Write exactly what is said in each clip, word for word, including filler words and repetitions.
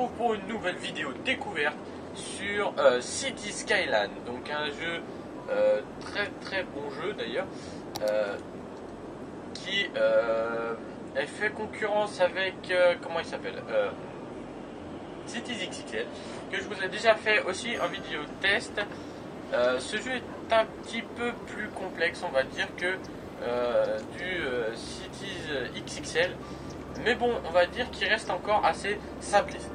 retrouve pour une nouvelle vidéo découverte sur euh, Cities Skylines. Donc un jeu, euh, très très bon jeu d'ailleurs, euh, qui euh, elle fait concurrence avec, euh, comment il s'appelle, euh, Cities X X L, que je vous ai déjà fait aussi en vidéo test. Euh, ce jeu est un petit peu plus complexe, on va dire, que euh, du euh, Cities X X L. Mais bon, on va dire qu'il reste encore assez simpliste.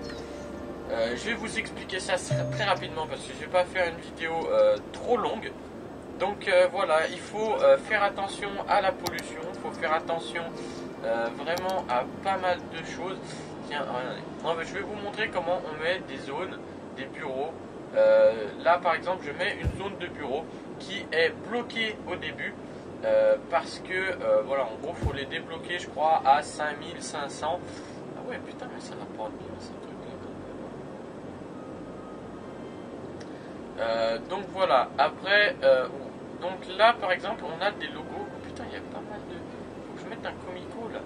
Euh, je vais vous expliquer ça très rapidement parce que je ne vais pas faire une vidéo euh, trop longue. Donc euh, voilà, il faut euh, faire attention à la pollution, il faut faire attention euh, vraiment à pas mal de choses. Tiens, regardez. Non, mais je vais vous montrer comment on met des zones, des bureaux. Euh, là par exemple, je mets une zone de bureau qui est bloquée au début. Euh, parce que euh, voilà, en gros faut les débloquer, je crois, à cinq mille cinq cents. Ah ouais, putain, mais ça rapporte bien ces trucs là. Euh, donc voilà, après euh, donc là par exemple on a des logos. Oh, putain, il y a pas mal de... Faut que je mette un comico là,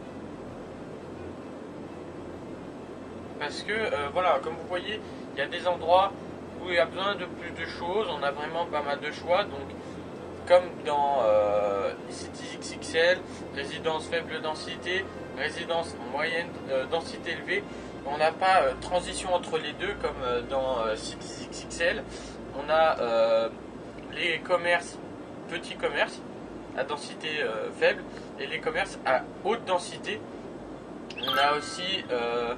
parce que euh, voilà, comme vous voyez, il y a des endroits où il y a besoin de plus de choses, on a vraiment pas mal de choix. Donc comme dans euh, Cities X X L, résidence faible densité, résidence moyenne euh, densité élevée, on n'a pas euh, transition entre les deux comme euh, dans euh, Cities X X L. On a euh, les commerces, petits commerces à densité euh, faible, et les commerces à haute densité. On a aussi euh,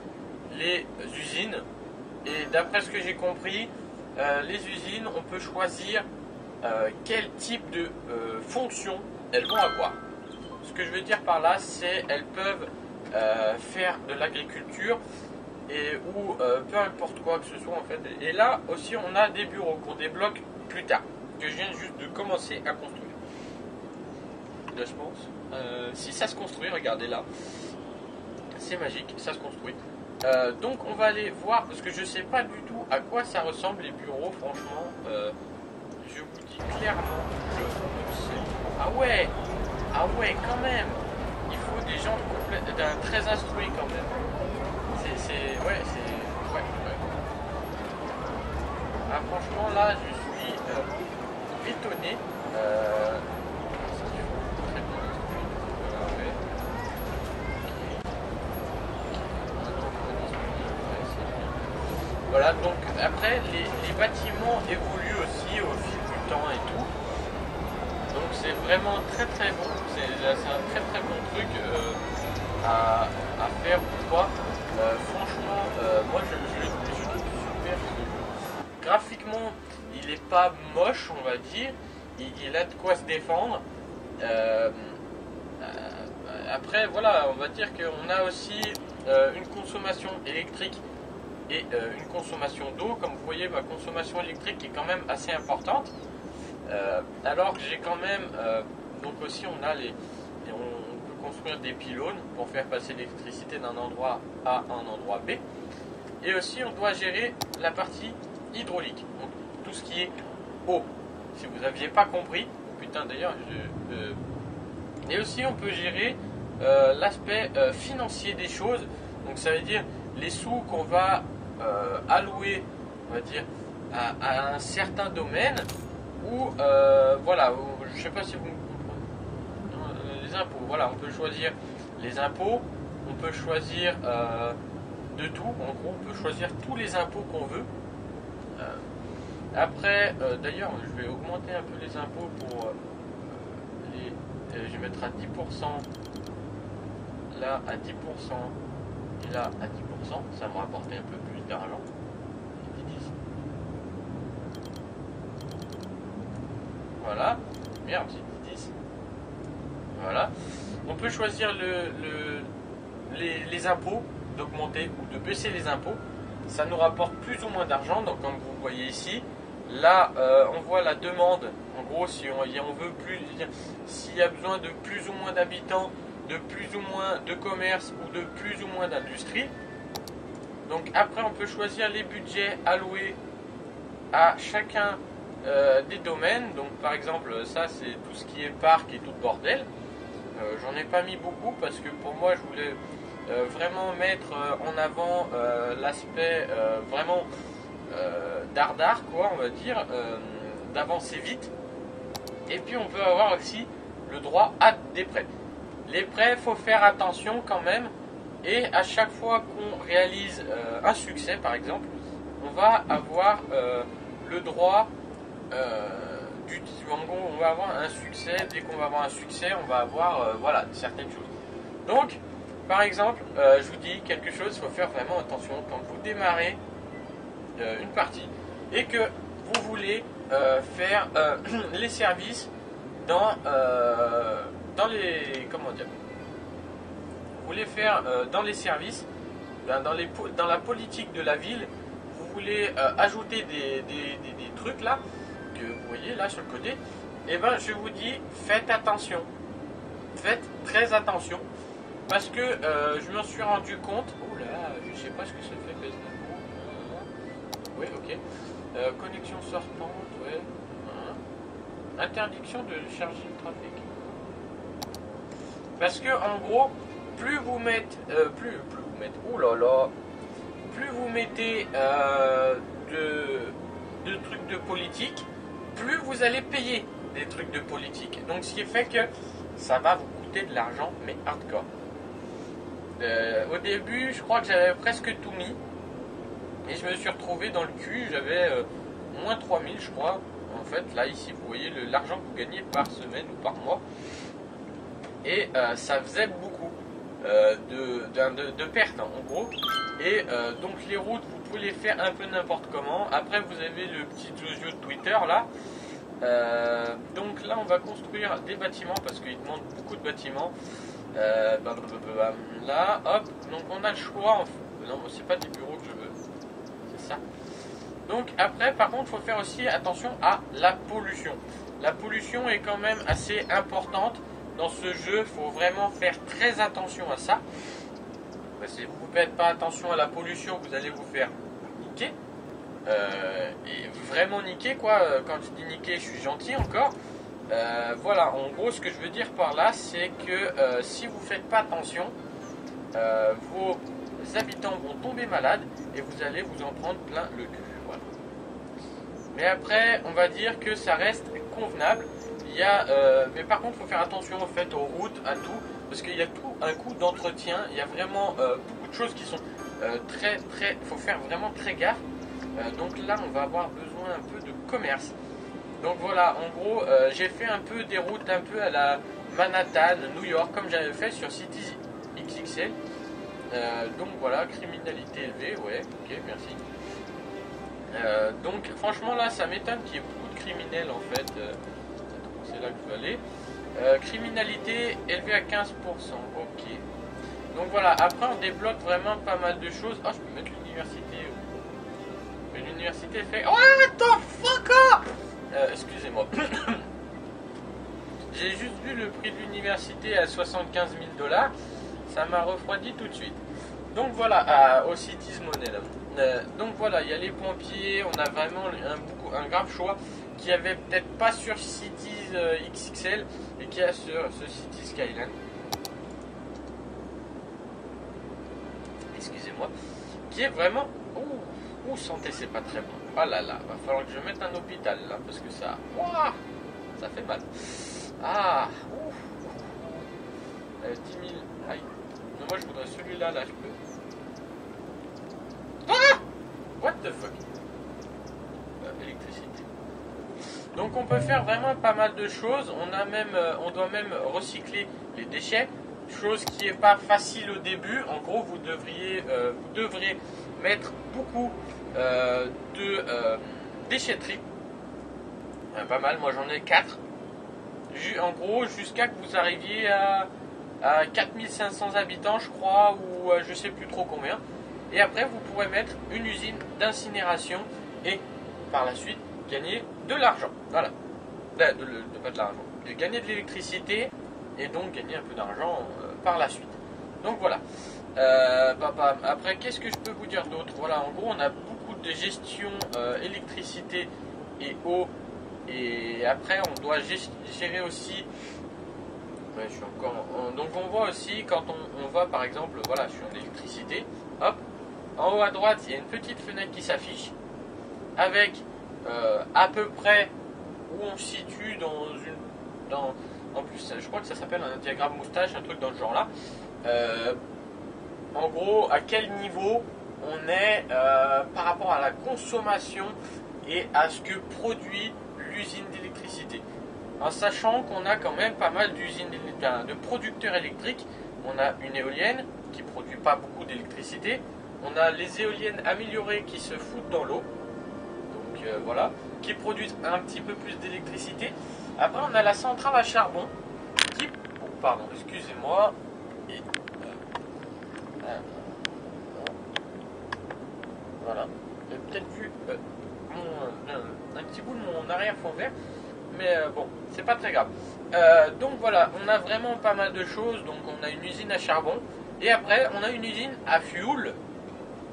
les usines, et d'après ce que j'ai compris, euh, les usines, on peut choisir Euh, quel type de euh, fonction elles vont avoir. Ce que je veux dire par là, c'est elles peuvent euh, faire de l'agriculture et ou euh, peu importe quoi que ce soit en fait. Et là aussi on a des bureaux qu'on débloque plus tard, que je viens juste de commencer à construire. Là je pense, euh, si ça se construit, regardez là, c'est magique, ça se construit. Euh, donc on va aller voir, parce que je sais pas du tout à quoi ça ressemble les bureaux, franchement. euh, Je vous dis clairement, je ne sais. Ah ouais, ah ouais, quand même. Il faut des gens très instruits quand même. C'est, c'est, ouais, c'est, ouais, ouais. Ah franchement là, je suis euh, étonné. Euh, Voilà, donc après les, les bâtiments évoluent aussi au fil du temps et tout. Donc c'est vraiment très très bon, c'est un très très bon truc euh, à, à faire ou pas. Euh, franchement, euh, moi je, je, je, je trouve super ce jeu. Graphiquement, il n'est pas moche, on va dire. Il, il a de quoi se défendre. Euh, euh, après, voilà, on va dire qu'on a aussi euh, une consommation électrique et euh, une consommation d'eau. Comme vous voyez, ma consommation électrique est quand même assez importante, euh, alors que j'ai quand même euh, donc aussi on a les, on, on peut construire des pylônes pour faire passer l'électricité d'un endroit A à un endroit B, et aussi on doit gérer la partie hydraulique, donc tout ce qui est eau, si vous n'aviez pas compris. Putain, d'ailleurs je, euh, et aussi on peut gérer euh, l'aspect euh, financier des choses, donc ça veut dire les sous qu'on va Euh, alloué, on va dire, à, à un certain domaine où, euh, voilà, où, je sais pas si vous me comprenez, les impôts, voilà, on peut choisir les impôts, on peut choisir euh, de tout, en gros, on peut choisir tous les impôts qu'on veut. Euh, après, euh, d'ailleurs, je vais augmenter un peu les impôts pour, euh, les, euh, je vais mettre à dix pour cent, là à dix pour cent, et là à dix pour cent, ça me rapportait un peu plus d'argent. Voilà, merde, j'ai dit dix. Voilà, on peut choisir le, le, les, les impôts, d'augmenter ou de baisser les impôts. Ça nous rapporte plus ou moins d'argent. Donc comme vous voyez ici, là euh, on voit la demande. En gros, si on, on veut plus, s'il y a besoin de plus ou moins d'habitants, de plus ou moins de commerce ou de plus ou moins d'industrie. Donc après on peut choisir les budgets alloués à chacun euh, des domaines. Donc par exemple ça c'est tout ce qui est parc et tout le bordel. Euh, J'en ai pas mis beaucoup parce que pour moi je voulais euh, vraiment mettre euh, en avant euh, l'aspect euh, vraiment euh, dardard, quoi, on va dire, euh, d'avancer vite. Et puis on peut avoir aussi le droit à des prêts. Les prêts, faut faire attention quand même. Et à chaque fois qu'on réalise euh, un succès, par exemple, on va avoir euh, le droit euh, du, en gros, on va avoir un succès. Dès qu'on va avoir un succès, on va avoir euh, voilà, certaines choses. Donc, par exemple, euh, je vous dis quelque chose, il faut faire vraiment attention quand vous démarrez euh, une partie et que vous voulez euh, faire euh, les services dans euh, dans les comment dire. Vous voulez faire euh, dans les services, dans, les, dans la politique de la ville, vous voulez euh, ajouter des, des, des, des trucs là, que vous voyez là sur le côté, et ben je vous dis, faites attention, faites très attention, parce que euh, je m'en suis rendu compte, oh là là, je sais pas ce que ça fait, oui ok, euh, connexion sortante, ouais, hein. Interdiction de charger le trafic, parce que en gros, plus vous mettez, euh, plus, plus vous mettez, oh là là, plus vous mettez euh, de, de trucs de politique, plus vous allez payer des trucs de politique. Donc ce qui fait que ça va vous coûter de l'argent, mais hardcore. Euh, au début, je crois que j'avais presque tout mis, et je me suis retrouvé dans le cul, j'avais euh, moins trois mille je crois. En fait, là ici, vous voyez l'argent que vous gagnez par semaine ou par mois, et euh, ça faisait beaucoup. Euh, de, de, de, de perte hein, en gros, et euh, donc les routes vous pouvez les faire un peu n'importe comment. Après vous avez le petit audio de Twitter là, euh, donc là on va construire des bâtiments parce qu'il demande beaucoup de bâtiments, euh, bah, bah, bah, bah, là hop, donc on a le choix, on... non c'est pas des bureaux que je veux, c'est ça. Donc après par contre faut faire aussi attention à la pollution, la pollution est quand même assez importante dans ce jeu, faut vraiment faire très attention à ça. Si vous ne faites pas attention à la pollution, vous allez vous faire niquer. Euh, et vraiment niquer, quoi. Quand je dis niquer, je suis gentil encore. Euh, voilà, en gros, ce que je veux dire par là, c'est que euh, si vous ne faites pas attention, euh, vos habitants vont tomber malades et vous allez vous en prendre plein le cul. Voilà. Mais après, on va dire que ça reste convenable. Il y a, euh, mais par contre, il faut faire attention en fait, aux routes, à tout, parce qu'il y a tout un coup d'entretien. Il y a vraiment euh, beaucoup de choses qui sont euh, très, très. Il faut faire vraiment très gaffe. Euh, donc là, on va avoir besoin un peu de commerce. Donc voilà, en gros, euh, j'ai fait un peu des routes un peu à la Manhattan, New York, comme j'avais fait sur Cities X X L. Euh, donc voilà, criminalité élevée, ouais, ok, merci. Euh, donc franchement, là, ça m'étonne qu'il y ait beaucoup de criminels en fait. Euh, C'est là que je vais aller. Euh, criminalité élevée à quinze pour cent. Ok. Donc voilà. Après, on débloque vraiment pas mal de choses. Ah, oh, je peux mettre l'université. Mais l'université fait. Oh, attends, fuck off. euh, Excusez-moi. J'ai juste vu le prix de l'université à soixante-quinze mille dollars. Ça m'a refroidi tout de suite. Donc voilà. Euh, aussi Tismonet là. Euh, donc voilà. Il y a les pompiers. On a vraiment un, un grave choix. Qu'il n'y avait peut-être pas sur Cities X X L et qu'il y a sur ce Cities Skylines. Excusez-moi. Qui est vraiment. Ouh, ouh santé, c'est pas très bon. Ah là là, va falloir que je mette un hôpital là parce que ça. Ouah, ça fait mal. Ah, ouh. Euh, dix mille. Aïe. Non, moi je voudrais celui-là, là je peux. Ah, what the fuck. Euh, électricité. Donc on peut faire vraiment pas mal de choses, on a même, on doit même recycler les déchets, chose qui n'est pas facile au début. En gros vous devriez, euh, vous devrez mettre beaucoup euh, de euh, déchetterie, ah, pas mal, moi j'en ai quatre, en gros jusqu'à que vous arriviez à, à quatre mille cinq cents habitants je crois, ou à, je sais plus trop combien, et après vous pourrez mettre une usine d'incinération et par la suite gagner de l'argent, voilà, de, de, de, pas de l'argent, de gagner de l'électricité et donc gagner un peu d'argent euh, par la suite. Donc voilà, euh, bah, bah, après qu'est-ce que je peux vous dire d'autre? Voilà, en gros on a beaucoup de gestion euh, électricité et eau, et après on doit gérer aussi Ouais, je suis encore en... Donc on voit aussi quand on, on va par exemple, voilà, sur l'électricité, hop, en haut à droite il y a une petite fenêtre qui s'affiche avec euh, à peu près où on se situe dans une, dans, en plus je crois que ça s'appelle un diagramme moustache, un truc dans le genre là, euh, en gros à quel niveau on est euh, par rapport à la consommation et à ce que produit l'usine d'électricité. En sachant qu'on a quand même pas mal d'usines, de producteurs électriques. On a une éolienne qui produit pas beaucoup d'électricité. On a les éoliennes améliorées qui se foutent dans l'eau. Donc euh, voilà, qui produisent un petit peu plus d'électricité. Après on a la centrale à charbon qui... Oh, pardon, excusez-moi. Et... Euh, voilà. J'ai peut-être vu euh, mon, euh, un petit bout de mon arrière-fond vert. Mais bon, c'est pas très grave. Euh, donc voilà, on a vraiment pas mal de choses. Donc on a une usine à charbon. Et après, on a une usine à fuel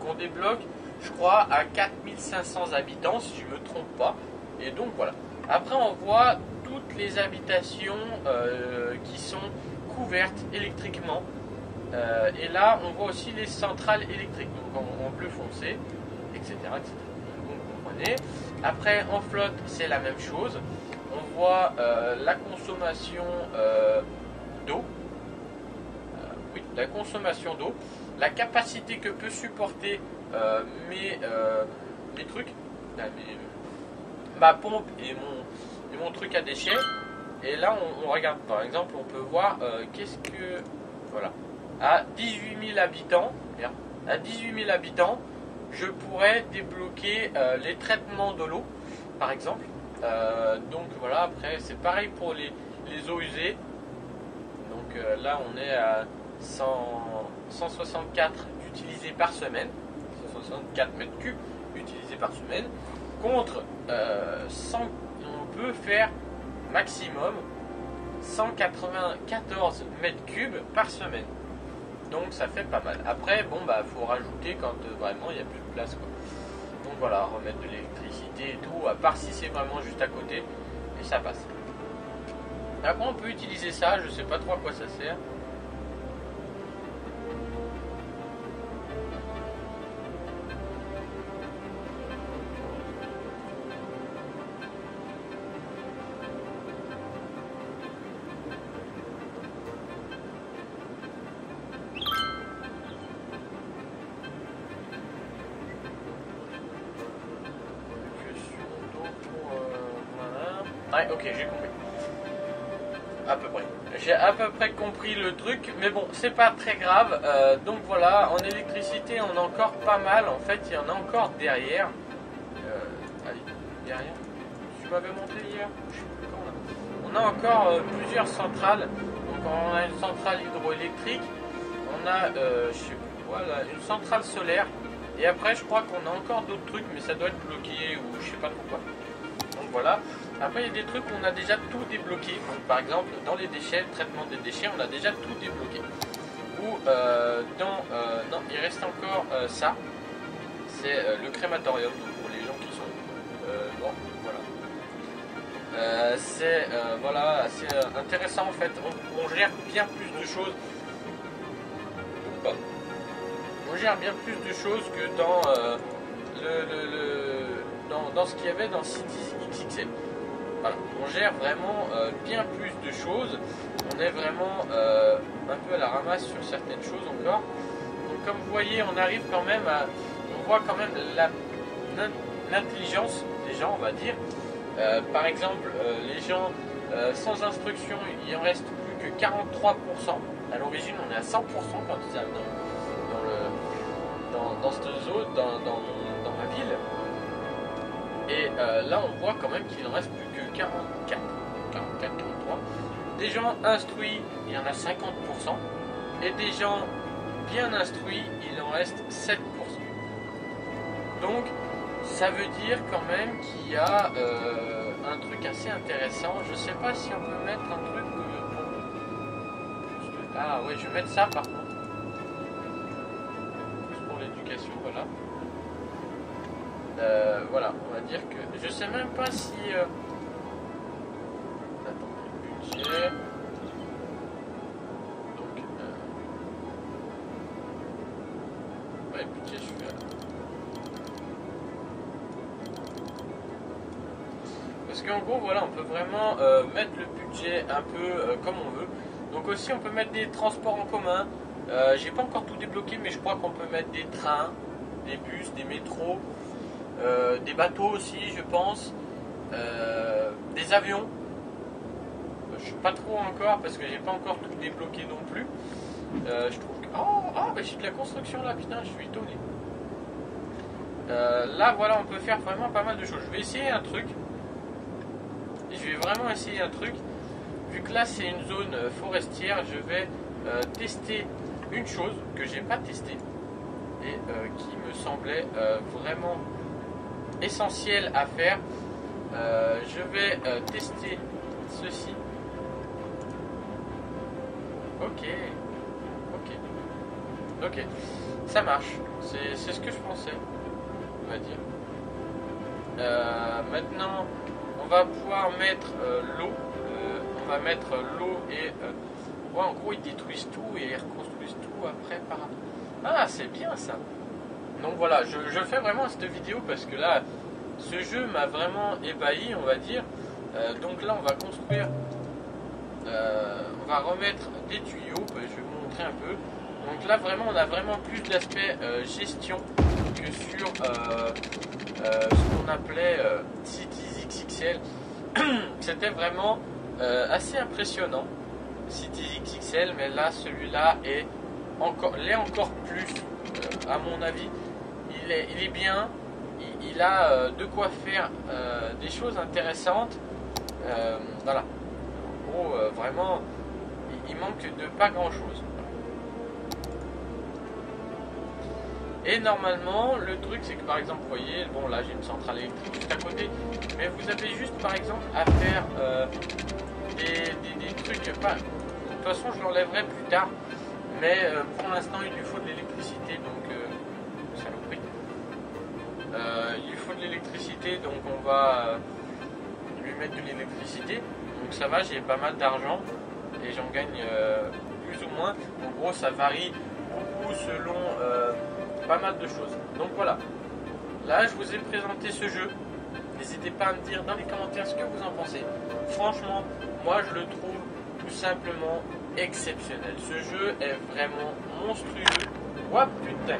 qu'on débloque, je crois, à quatre mille cinq cents habitants, si je me trompe pas. Et donc voilà. Après, on voit toutes les habitations euh, qui sont couvertes électriquement. Euh, et là, on voit aussi les centrales électriques. Donc en, en bleu foncé, et cetera, et cetera. Donc vous comprenez. Après, en flotte, c'est la même chose. On voit euh, la consommation euh, d'eau, euh, oui, la consommation d'eau, la capacité que peut supporter euh, mes, euh, mes trucs, là, mes, ma pompe et mon, et mon truc à déchets. Et là, on, on regarde, par exemple, on peut voir euh, qu'est-ce que, voilà, à dix-huit mille habitants, merde, à dix-huit mille habitants, je pourrais débloquer euh, les traitements de l'eau, par exemple. Euh, donc voilà, après c'est pareil pour les, les eaux usées. Donc euh, là on est à cent, cent soixante-quatre utilisés par semaine, cent soixante-quatre mètres cubes utilisés par semaine, contre euh, cent, on peut faire maximum cent quatre-vingt-quatorze mètres cubes par semaine. Donc ça fait pas mal. Après bon bah faut rajouter quand euh, vraiment il n'y a plus de place quoi. Donc voilà, remettre de l'électricité et tout, à part si c'est vraiment juste à côté, et ça passe. Après on peut utiliser ça, je sais pas trop à quoi ça sert. Ok, j'ai compris. À peu près. J'ai à peu près compris le truc, mais bon, c'est pas très grave. Euh, donc voilà, en électricité, on a encore pas mal. En fait, il y en a encore derrière. Euh, allez, derrière. Tu m'avais monté hier. Je sais plus quand, là. On a encore euh, plusieurs centrales. Donc on a une centrale hydroélectrique. On a, euh, je sais plus quoi, là, une centrale solaire. Et après, je crois qu'on a encore d'autres trucs, mais ça doit être bloqué ou je sais pas pourquoi. Donc voilà. Après, il y a des trucs où on a déjà tout débloqué. Donc, par exemple, dans les déchets, le traitement des déchets, on a déjà tout débloqué. Ou euh, dans... Euh, non, il reste encore euh, ça. C'est euh, le crématorium, donc pour les gens qui sont... Euh, bon, voilà. Euh, c'est euh, voilà, c'est euh, intéressant, en fait. On, on gère bien plus de choses. Pardon. On gère bien plus de choses que dans euh, le... le, le dans, dans ce qu'il y avait dans Cities X X L. Voilà, on gère vraiment euh, bien plus de choses. On est vraiment euh, un peu à la ramasse sur certaines choses encore. Donc, comme vous voyez, on arrive quand même à... On voit quand même l'intelligence des gens, on va dire. Euh, par exemple, euh, les gens euh, sans instruction, il en reste plus que quarante-trois pour cent. À l'origine, on est à cent pour cent quand ils arrivent dans, dans, le, dans, dans cette zone, dans, dans, dans la ville. Et euh, là, on voit quand même qu'il ne reste plus que quarante-quatre, quarante-trois. Des gens instruits, il y en a cinquante pour cent. Et des gens bien instruits, il en reste sept pour cent. Donc, ça veut dire quand même qu'il y a euh, un truc assez intéressant. Je ne sais pas si on peut mettre un truc... Euh, ah ouais, je vais mettre ça par contre. Pour l'éducation, voilà. Euh, voilà, on va dire que je sais même pas si euh... attendez, budget budget, je suis là. Parce qu'en gros, voilà, on peut vraiment euh, mettre le budget un peu euh, comme on veut. Donc aussi, on peut mettre des transports en commun. Euh, j'ai pas encore tout débloqué, mais je crois qu'on peut mettre des trains, des bus, des métros, euh, des bateaux aussi, je pense, euh, des avions. Je suis pas trop encore parce que j'ai pas encore tout débloqué non plus. Euh, je trouve que... Oh, oh bah j'ai de la construction là, putain, je suis étonné. Euh, là, voilà, on peut faire vraiment pas mal de choses. Je vais essayer un truc. Je vais vraiment essayer un truc. Vu que là, c'est une zone forestière, je vais euh, tester une chose que j'ai pas testée et euh, qui me semblait euh, vraiment essentielle à faire. Euh, je vais euh, tester ceci. Ok, ok, ok, ça marche, c'est ce que je pensais, on va dire. Euh, maintenant, on va pouvoir mettre euh, l'eau, euh, on va mettre l'eau et... Euh, ouais, en gros, ils détruisent tout et ils reconstruisent tout après par... Ah, c'est bien ça. Donc voilà, je, je fais vraiment cette vidéo parce que là, ce jeu m'a vraiment ébahi, on va dire. Euh, donc là, on va construire... Euh, on va remettre des tuyaux, je vais vous montrer un peu. Donc là vraiment on a vraiment plus de l'aspect euh, gestion que sur euh, euh, ce qu'on appelait euh, Cities X X L. C'était vraiment euh, assez impressionnant Cities X X L, mais là celui-là est encore, l'est encore plus euh, à mon avis. Il est, il est bien, il, il a euh, de quoi faire euh, des choses intéressantes. Euh, voilà. Gros, euh, vraiment il manque de pas grand chose et normalement le truc c'est que par exemple vous voyez bon là j'ai une centrale électrique juste à côté, mais vous avez juste par exemple à faire euh, des, des, des trucs pas, de toute façon je l'enlèverai plus tard, mais euh, pour l'instant il lui faut de l'électricité, donc euh, saloperie euh, il lui faut de l'électricité, donc on va euh, lui mettre de l'électricité. Donc ça va, j'ai pas mal d'argent et j'en gagne euh, plus ou moins. En gros, ça varie beaucoup selon euh, pas mal de choses. Donc voilà, là je vous ai présenté ce jeu. N'hésitez pas à me dire dans les commentaires ce que vous en pensez. Franchement, moi je le trouve tout simplement exceptionnel. Ce jeu est vraiment monstrueux. Ouah putain,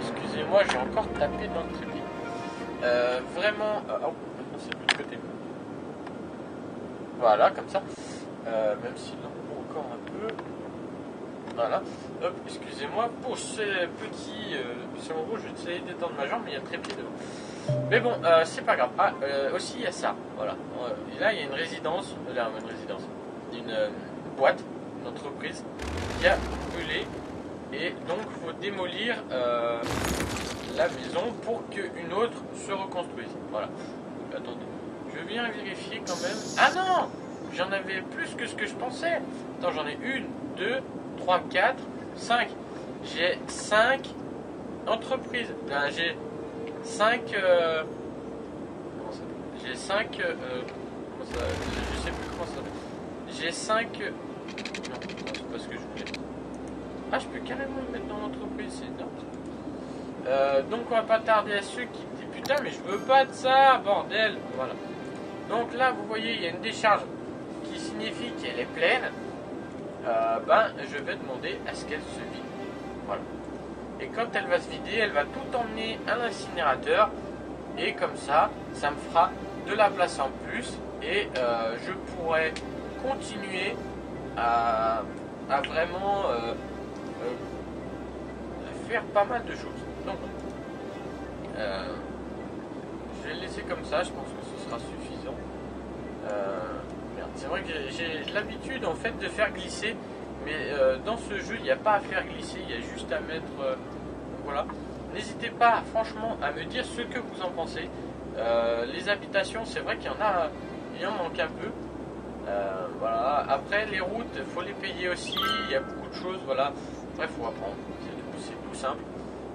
excusez-moi, j'ai encore tapé dans le trépied. Euh, vraiment, oh, c'est plus de côté. Voilà, comme ça, euh, même s'il en faut encore un peu. Voilà, hop, excusez-moi pour ce petit. Euh, c'est en gros, je vais essayer d'étendre ma jambe, mais il y a très pied devant. Mais bon, euh, c'est pas grave. Ah, euh, aussi, il y a ça. Voilà, et là, il y a une résidence, là, une résidence, une euh, boîte, une entreprise qui a brûlé. Et donc, il faut démolir euh, la maison pour qu'une autre se reconstruise. Voilà, attendez. Je viens vérifier quand même. Ah non, j'en avais plus que ce que je pensais. Attends, j'en ai une, deux, trois, quatre, cinq. J'ai cinq entreprises. Enfin, j'ai cinq. Euh... Comment ça s'appelle ? J'ai cinq. Euh... Comment ça... Je sais plus comment ça s'appelle. J'ai cinq. Non, non c'est pas ce que je voulais. Ah, je peux carrément le mettre dans l'entreprise, c'est énorme. Euh, donc, on va pas tarder à ceux qui disent putain, mais je veux pas de ça, bordel. Voilà. Donc là, vous voyez, il y a une décharge qui signifie qu'elle est pleine. Euh, ben, je vais demander à ce qu'elle se vide. Voilà. Et quand elle va se vider, elle va tout emmener à l'incinérateur. Et comme ça, ça me fera de la place en plus. Et euh, je pourrai continuer à, à vraiment euh, euh, faire pas mal de choses. Donc, euh, je vais le laisser comme ça. Je pense que ce sera suffisant. Euh, merde, c'est vrai que j'ai l'habitude en fait de faire glisser, mais euh, dans ce jeu il n'y a pas à faire glisser, il y a juste à mettre euh, voilà. N'hésitez pas franchement à me dire ce que vous en pensez. Euh, les habitations, c'est vrai qu'il y en a, il en manque un peu. Euh, voilà, après les routes il faut les payer aussi, il y a beaucoup de choses, voilà, bref, faut apprendre, c'est tout, tout simple.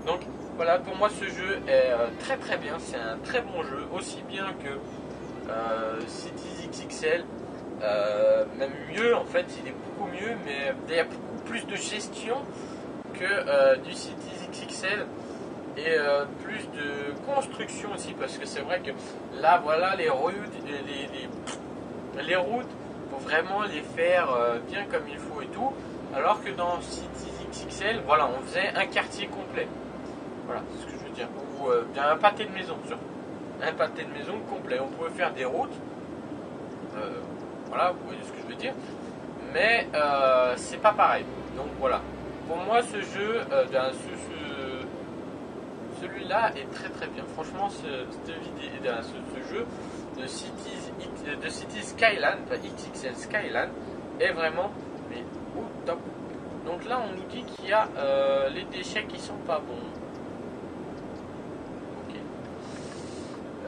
Donc voilà, pour moi ce jeu est euh, très très bien, c'est un très bon jeu, aussi bien que Euh, Cities X X L, euh, même mieux en fait, il est beaucoup mieux, mais il y a beaucoup plus de gestion que euh, du Cities X X L. et euh, plus de construction aussi, parce que c'est vrai que là, voilà, les routes, les, les, les routes, faut vraiment les faire euh, bien comme il faut et tout, alors que dans Cities X X L, voilà, on faisait un quartier complet, voilà, c'est ce que je veux dire, ou euh, bien un pâté de maison, surtout, un pâté de maison complet, on pouvait faire des routes, euh, voilà, vous voyez ce que je veux dire, mais euh, c'est pas pareil, donc voilà. Pour moi, ce jeu, euh, ben, ce, ce, celui-là est très très bien. Franchement, ce, cette vidéo, ben, ce, ce jeu de Cities, de Cities Skylines, enfin, X X L Skylines, est vraiment mais, au top. Donc là, on nous dit qu'il y a euh, les déchets qui sont pas bons. Okay.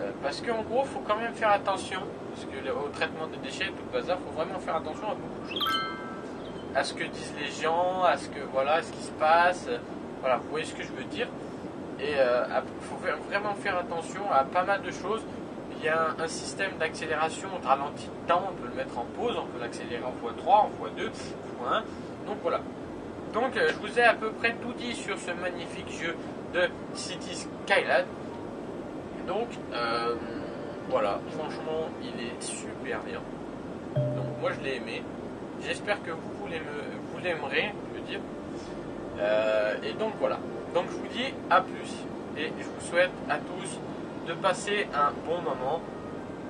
Euh, parce qu'en gros, faut quand même faire attention. Parce que au traitement des déchets, tout le bazar, faut vraiment faire attention à beaucoup de choses. À ce que disent les gens, à ce que voilà, ce qui se passe, voilà, vous voyez ce que je veux dire. Et il euh, faut faire, vraiment faire attention à pas mal de choses. Il y a un, un système d'accélération, on ralentit de temps, on peut le mettre en pause, on peut l'accélérer en fois trois, en fois deux, fois un. Donc voilà. Donc euh, je vous ai à peu près tout dit sur ce magnifique jeu de Cities Skylines. Donc euh, voilà, franchement, il est super bien. Donc moi je l'ai aimé. J'espère que vous voulez me, vous l'aimerez, je veux dire. Euh, et donc voilà. Donc je vous dis à plus. Et je vous souhaite à tous de passer un bon moment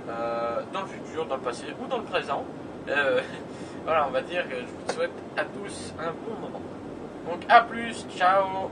euh, dans le futur, dans le passé ou dans le présent. Euh, voilà, on va dire que je vous souhaite à tous un bon moment. Donc à plus, ciao.